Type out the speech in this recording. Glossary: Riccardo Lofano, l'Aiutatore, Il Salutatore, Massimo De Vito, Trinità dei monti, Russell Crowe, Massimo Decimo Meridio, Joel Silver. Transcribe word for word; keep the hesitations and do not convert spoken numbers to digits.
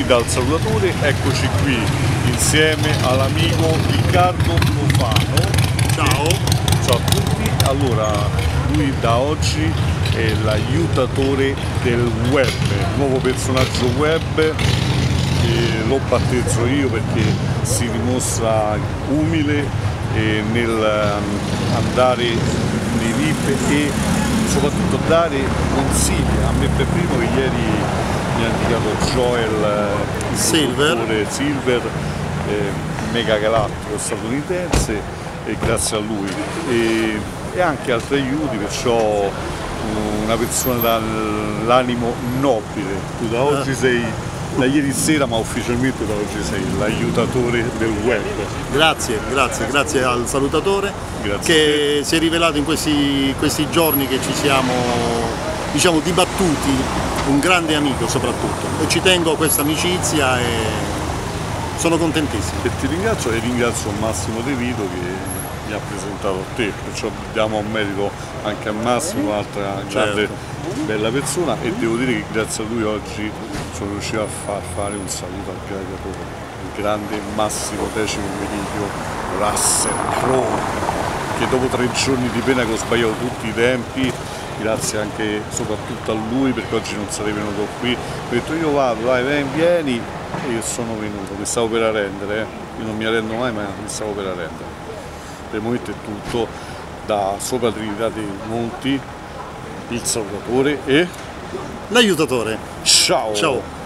tutti dal Salutatore, eccoci qui insieme all'amico Riccardo Lofano. Ciao! Ciao a tutti! Allora, lui da oggi è l'aiutatore del web, nuovo personaggio web. Lo battezzo io perché si dimostra umile eh, nel andare nei VIP e soprattutto dare consigli. A me per primo, che ieri mi ha indicato Joel Silver, Silver eh, mega galattico statunitense, e grazie a lui e, e anche altri aiuti, perciò una persona dall'animo nobile. Tu da oggi sei... da ieri sera, ma ufficialmente da oggi sei l'aiutatore del web. Grazie, grazie, grazie al Salutatore, grazie che si è rivelato in questi, questi giorni che ci siamo, diciamo, dibattuti, un grande amico soprattutto, e ci tengo a questa amicizia e sono contentissimo. E ti ringrazio e ringrazio Massimo De Vito che mi ha presentato a te, perciò diamo un merito anche a Massimo, un'altra grande, certo, bella persona, e devo dire che grazie a lui oggi sono riuscito a far fare un saluto al gladiatore, il grande Massimo Decimo Meridio Russell Crowe, che dopo tre giorni di pena che ho sbagliato tutti i tempi, grazie anche soprattutto a lui, perché oggi non sarei venuto qui, ho detto io vado, vai, vieni, vieni, e io sono venuto, mi stavo per arrendere, eh. Io non mi arrendo mai, ma mi stavo per arrendere. Per il momento è tutto da sopra Trinità dei Monti, il Salutatore e l'Aiutatore. Ciao! Ciao.